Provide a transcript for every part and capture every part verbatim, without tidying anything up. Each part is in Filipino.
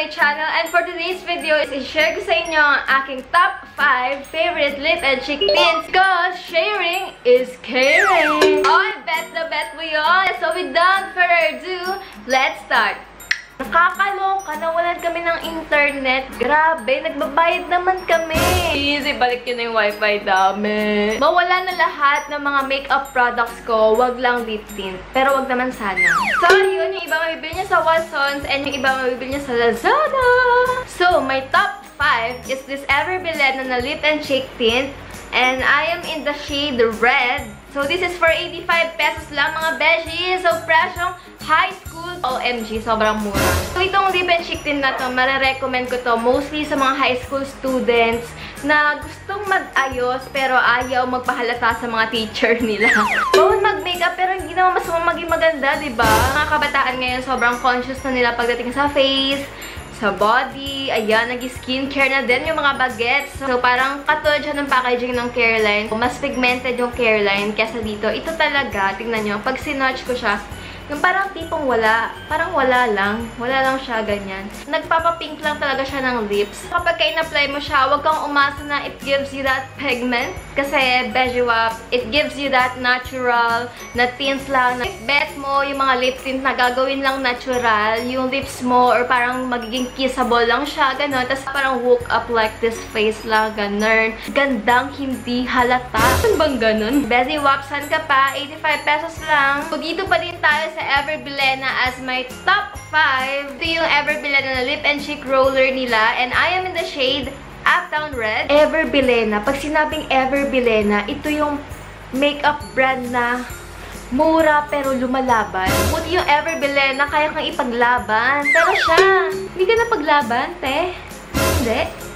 my channel. And for today's video is i-share ko sa inyo ang aking top five favorite lip and cheek tints. Because sharing is caring. Oh, I bet na bet we all. So without further ado, let's start. Nakakaloka, nawalan kami ng internet. Grabe, nagbabayad naman kami. Easy, balik yun yung wifi, dami. Mawala na lahat ng mga makeup products ko. Wag lang lip tint. Pero wag naman sana. So, yun, yung iba mabibili niya sa Watsons and yung iba mabibili niya sa Lazada. So, my top five is this Ever Bilena na lip and cheek tint. And I am in the shade Red. So, this is for eighty-five pesos lang, mga beshies. So, presyong high school. O M G, sobrang mura. So, itong lip and cheek tint na to, marirecommend ko to mostly sa mga high school students na gustong mag-ayos pero ayaw magpahalata sa mga teacher nila. Bawal mag-makeup pero hindi naman masama maging maganda, diba? Mga kabataan ngayon, sobrang conscious na nila pagdating sa face, sa body, ayan, nag-skincare na din yung mga bagets. So, parang katulad siya ng packaging ng Careline. Mas pigmented yung Careline kesa dito. Ito talaga, tingnan nyo, pag sinotch ko siya, yung parang tipong wala. Parang wala lang. Wala lang siya, ganyan. Nagpapapink lang talaga siya ng lips. Kapag ka-in-apply mo siya, huwag kang umasa na it gives you that pigment. Kasi, bejiwap, it gives you that natural na tints lang. If bet mo yung mga lip tint na gagawin lang natural, yung lips mo, or parang magiging kissable lang siya, gano'n. Tapos parang woke up like this face lang, gano'n. Gandang hindi halata. Saan bang gano'n? Bejiwap, saan ka pa? eighty-five pesos lang. So, dito pa din tayo sa Ever Bilena as my top five. Ito yung Ever Bilena na lip and cheek roller nila. And I am in the shade Uptown Red. Ever Bilena. Pag sinabing Ever Bilena, ito yung makeup brand na mura pero lumalaban. Buti yung Ever Bilena, kaya kang ipaglaban. Pero siya, hindi ka na paglaban, te. Hindi.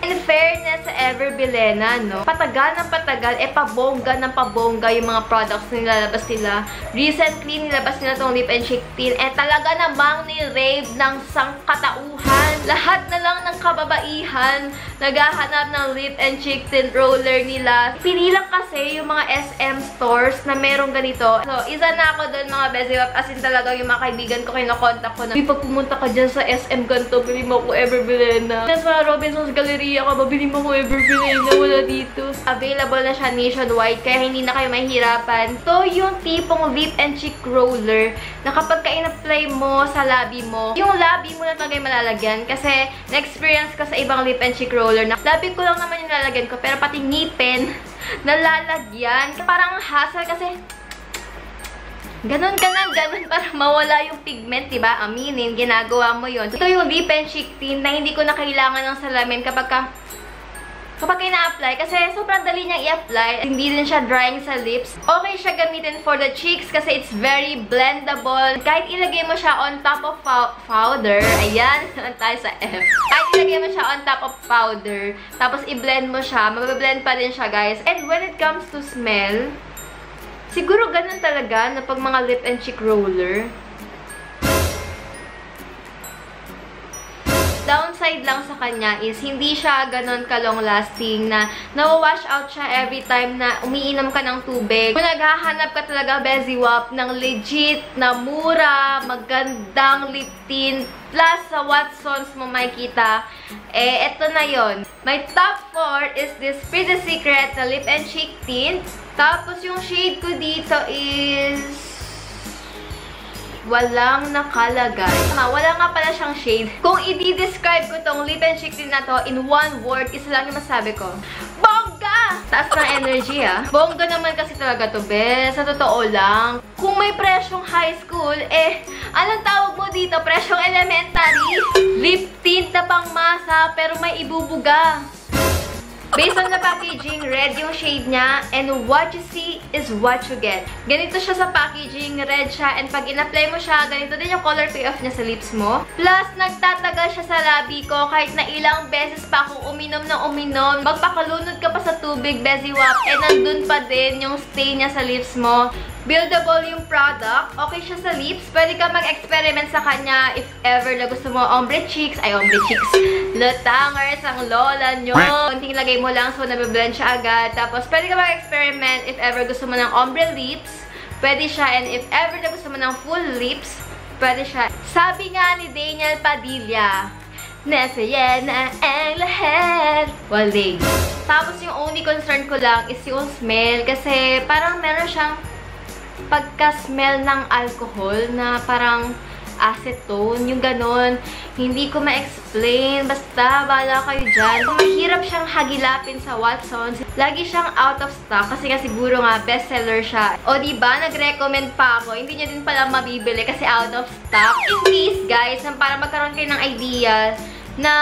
In fairness sa Ever Bilena, no? Patagal ng patagal, eh pabongga ng pabongga yung mga products na nilalabas nila. Recently, nilabas nila tong lip and cheek tint. Eh talaga namang ni-rave ng sangkatauhan. Lahat na lang ng kababaihan naghahanap ng lip and cheek tint roller nila. Pili lang kasi yung mga S M stores na merong ganito. So, isa na ako doon, mga beziwap. As in talaga yung mga kaibigan ko, kinokontak ko na, "Uy, pag pumunta ka dyan sa S M ganito, bili mo ko Ever Bilena. Dyan sa Robinsons Galleria ako, babili mo ko Ever Bilena, wala dito." Available na siya nationwide, kaya hindi na kayo mahihirapan. So, yung tipong lip and cheek roller na kapag ka-in-apply mo sa labi mo, yung labi mo na talaga malalagyan. Kasi, na-experience ko sa ibang lip and cheek roller na labi ko lang naman yung lalagyan ko, pero pati ngipin, nalalagyan. Parang hassle kasi ganun, ganun, ganun para mawala yung pigment, diba? Aminin, ginagawa mo yun. Ito yung lip and cheek tint na hindi ko na kailangan ng salamin kapag ka, kapag ina-apply. Kasi sobrang dali niyang i-apply. Hindi din siya drying sa lips. Okay siya gamitin for the cheeks kasi it's very blendable. Kahit ilagay mo siya on top of powder, ayan, naman tayo sa F. Kahit ilagay mo siya on top of powder, tapos i-blend mo siya, mabablend pa rin siya, guys. And when it comes to smell, siguro ganun talaga na pag mga lip and cheek roller. Downside lang sa kanya is hindi siya ganun ka-long-lasting na nawawash out siya every time na umiinom ka ng tubig. Kung naghahanap ka talaga, beziwap, ng legit na mura, magandang lip tint, plus sa Watsons mo makikita, eh, eto na yon. My top four is this Pretty Secret na lip and cheek tint. Tapos yung shade ko dito is walang nakalagay. Wala nga pala siyang shade. Kung i-describe ko tong lip and cheek tint na to in one word, isa lang yung masabi ko. Bongga! Taas ng energy, ah. Bongga naman kasi talaga to, be. Sa totoo lang. Kung may presyong high school, eh, anong tawag mo dito? Presyong elementary? Lip tint na pangmasa, pero may ibubuga. Based on the packaging, red yung shade niya, and what you see is what you get. Ganito siya sa packaging, red siya, and pag in-apply mo siya, ganito din yung color payoff niya sa lips mo. Plus, nagtatagal siya sa labi ko kahit na ilang beses pa akong uminom na uminom. Magpakalunod ka pa sa tubig, beziwap, and nandun pa din yung stain niya sa lips mo. Buildable yung product. Okay siya sa lips. Pwede ka mag-experiment sa kanya if ever na gusto mo ombre cheeks. Ay, ombre cheeks. Lutangers ang lola nyo. Kunting lagay mo lang so nabiblend siya agad. Tapos, pwede ka mag-experiment if ever gusto mo ng ombre lips. Pwede siya. And if ever na gusto mo ng full lips, pwede siya. Sabi nga ni Daniel Padilla, nasaya na ang lahat. Walig. Tapos yung only concern ko lang is yung smell. Kasi parang meron siyang pagka-smell ng alcohol na parang acetone, yung ganon. Hindi ko ma-explain. Basta, bahala kayo dyan. Mahirap siyang hagilapin sa Watsons. Lagi siyang out of stock kasi nga siguro nga bestseller siya. O diba, nag-recommend pa ako. Hindi niya din pala mabibili kasi out of stock. In case, guys, para magkaroon kayo ng idea na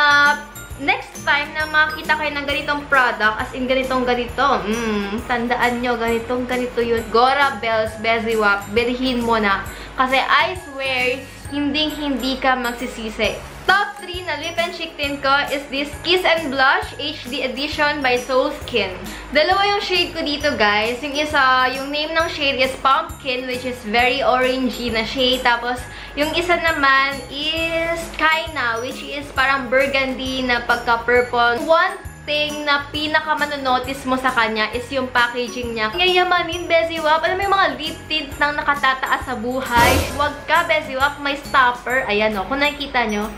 next time na makita kayo ng ganitong product, as in ganitong-ganito, mm, tandaan nyo, ganitong-ganito yun. Gora Bells Beziwap, bilhin mo na. Kasi I swear, hinding-hindi ka magsisisi. Top three na lip and cheek tint ko is this Kiss and Blush H D Edition by Seoul Skin. Dalawa yung shade ko dito, guys. Yung isa, yung name ng shade is Pumpkin, which is very orangey na shade. Tapos, yung isa naman is Kyna, which is parang burgundy na pagka-purple. One thing na pinaka-manonotice mo sa kanya is yung packaging niya. Ngayamanin, Beziwap. Alam mo yung mga lip tint nang nakatataas sa buhay? Huwag ka, Beziwap. May stopper. Ayan o, kung nakikita nyo.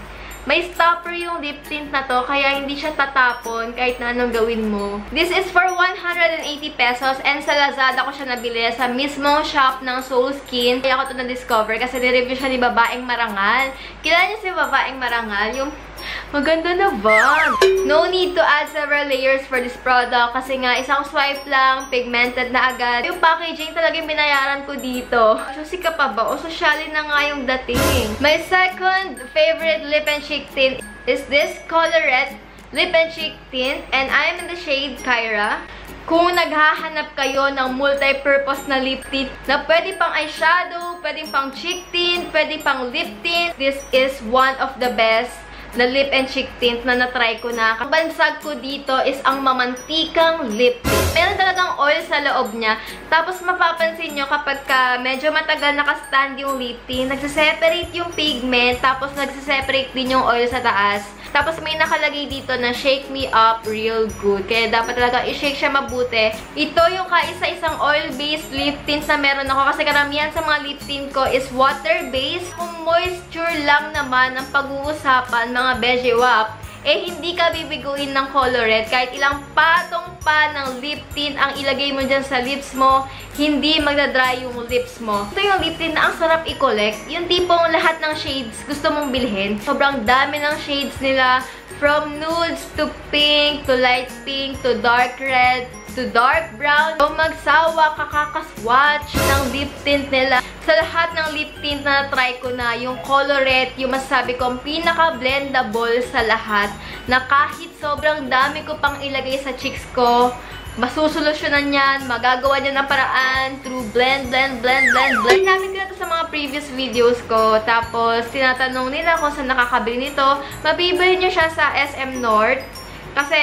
May stopper yung lip tint na to, kaya hindi siya tatapon kahit na anong gawin mo. This is for one hundred eighty pesos and sa Lazada ko siya nabili sa mismong shop ng Seoul Skin. Kaya ko to na-discover kasi ni-review siya ni Babaeng Marangal. Kilala niyo si Babaeng Marangal? Yung maganda na ba? No need to add several layers for this product kasi nga isang swipe lang, pigmented na agad. Yung packaging talagang binayaran ko dito. Susi ka pa ba? O sosyalin na nga yung dating. My second favorite lip and cheek tint is this Colourette Lip and Cheek Tint and I'm in the shade Kira. Kung naghahanap kayo ng multi-purpose na lip tint na pwede pang eyeshadow, pwede pang cheek tint, pwede pang lip tint, this is one of the best na lip and cheek tint na natry ko na. Ang bansag ko dito is ang mamantikang lip tint. Meron talagang oil sa loob niya. Tapos mapapansin nyo kapag ka medyo matagal nakastand yung lip tint, nagsiseparate yung pigment, tapos nagsiseparate din yung oil sa taas. Tapos may nakalagay dito na shake me up real good. Kaya dapat talaga i-shake siya mabuti. Ito yung kaisa-isang oil-based lip tint na meron ako kasi karamihan sa mga lip tint ko is water-based. Kung moisture lang naman ang pag-uusapan, mga Beziwap, eh hindi ka bibiguin ng Colourette. Kahit ilang patong pa ng lip tint ang ilagay mo dyan sa lips mo, hindi magdadry yung lips mo. Ito yung lip tint na ang sarap i-collect. Yung tipong lahat ng shades gusto mong bilhin. Sobrang dami ng shades nila. From nudes to pink, to light pink, to dark red, to dark brown. So magsawa, kakakaswatch ng lip tint nila. Sa lahat ng lip tint na try ko na, yung Colourette, yung masasabi kong pinaka-blendable sa lahat, na kahit sobrang dami ko pang ilagay sa cheeks ko, masusolusyonan yan, magagawa niya ng paraan through blend, blend, blend, blend, blend. Ginamit ko na ito sa mga previous videos ko. Tapos, tinatanong nila kung saan nakakabili nito. Mabibili niyo siya sa S M North. Kasi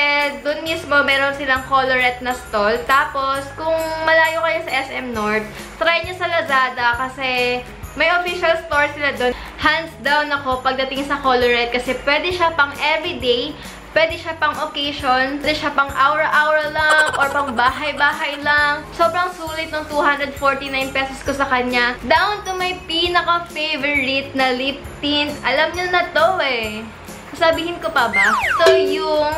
doon mismo meron silang Colourette na stall. Tapos, kung malayo kayo sa S M North, try niyo sa Lazada kasi may official store sila doon. Hands down ako pagdating sa Colourette kasi pwede siya pang everyday, pwede siya pang occasion, pwede siya pang hour-hour lang or pang bahay-bahay lang. Sobrang sulit ng two hundred forty-nine pesos ko sa kanya. Down to my pinaka-favorite na lip tint. Alam niyo na to eh. Sabihin ko pa ba? So, yung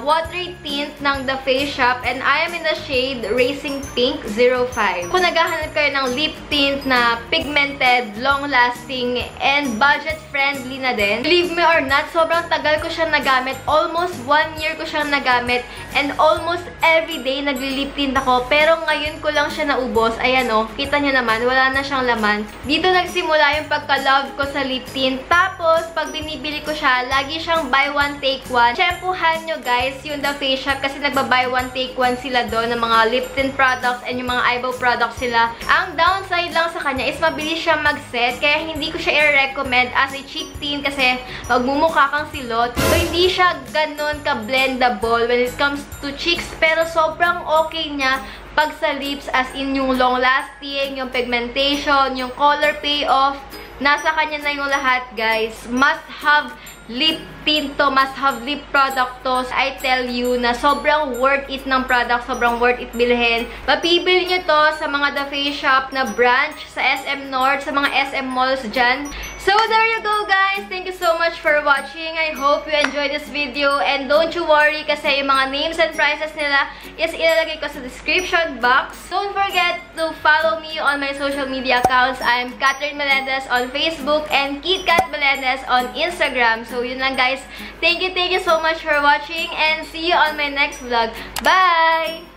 watery tint ng The Face Shop and I am in the shade Racing Pink zero five. Kung naghahanap kayo ng lip tint na pigmented, long-lasting, and budget-friendly na din, believe me or not, sobrang tagal ko siyang nagamit. Almost one year ko siyang nagamit and almost everyday nagli-lip tint ako. Pero ngayon ko lang siya naubos. Ayan o, kita nyo naman, wala na siyang laman. Dito nagsimula yung pagka-love ko sa lip tint. Tapos, pag binibili ko siya, lagi siyang buy one, take one. Shampoohan nyo, guys, yung The Face Shop kasi nagba-buy one take one sila doon ng mga lip tint products and yung mga eyebrow products sila. Ang downside lang sa kanya is mabilis siya mag-set kaya hindi ko siya i-recommend as a cheek tint kasi magmumukha kang silot. So, hindi siya ganun ka-blendable when it comes to cheeks pero sobrang okay niya pag sa lips as in yung long-lasting, yung pigmentation, yung color payoff. Nasa kanya na yung lahat, guys. Must have lip tint to, must have lip product to. I tell you na sobrang worth it ng product, sobrang worth it bilhin. Mapibili nyo to sa mga The Face Shop na branch, sa S M North, sa mga S M malls dyan. So there you go, guys. Thank you so much for watching. I hope you enjoyed this video. And don't you worry kasi yung mga names and prices nila is ilalagay ko sa description box. Don't forget to follow me on my social media accounts. I'm Katherine Melendez on Facebook and Kit Kat Melendez on Instagram. So So, yun lang, guys. Thank you, thank you so much for watching and see you on my next vlog. Bye!